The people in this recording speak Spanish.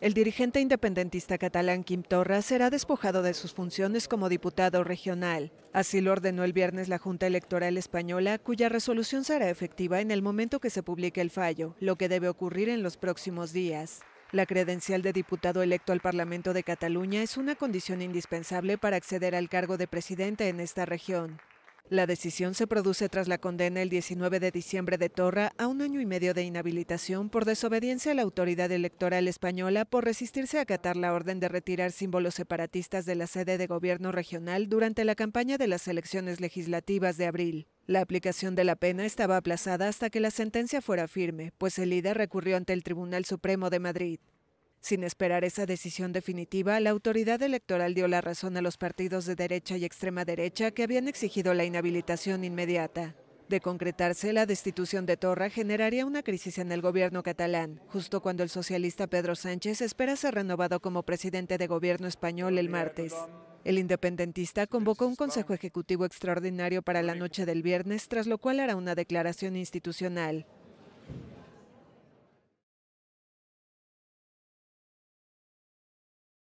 El dirigente independentista catalán Quim Torra será despojado de sus funciones como diputado regional. Así lo ordenó el viernes la Junta Electoral Española, cuya resolución será efectiva en el momento que se publique el fallo, lo que debe ocurrir en los próximos días. La credencial de diputado electo al Parlamento de Cataluña es una condición indispensable para acceder al cargo de presidente en esta región. La decisión se produce tras la condena el 19 de diciembre de Torra a 1 año y medio de inhabilitación por desobediencia a la autoridad electoral española por resistirse a acatar la orden de retirar símbolos separatistas de la sede de gobierno regional durante la campaña de las elecciones legislativas de abril. La aplicación de la pena estaba aplazada hasta que la sentencia fuera firme, pues el líder recurrió ante el Tribunal Supremo de Madrid. Sin esperar esa decisión definitiva, la autoridad electoral dio la razón a los partidos de derecha y extrema derecha que habían exigido la inhabilitación inmediata. De concretarse, la destitución de Torra generaría una crisis en el gobierno catalán, justo cuando el socialista Pedro Sánchez espera ser renovado como presidente de gobierno español el martes. El independentista convocó un consejo ejecutivo extraordinario para la noche del viernes, tras lo cual hará una declaración institucional.